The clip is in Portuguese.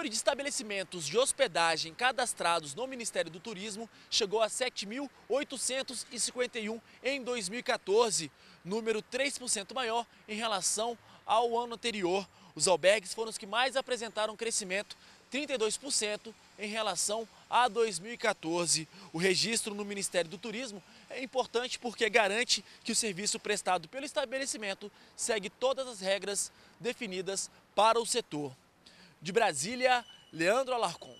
número de estabelecimentos de hospedagem cadastrados no Ministério do Turismo chegou a 7.851 em 2014, número 3% maior em relação ao ano anterior. Os albergues foram os que mais apresentaram crescimento, 32% em relação a 2014. O registro no Ministério do Turismo é importante porque garante que o serviço prestado pelo estabelecimento segue todas as regras definidas para o setor. De Brasília, Leandro Alarcon.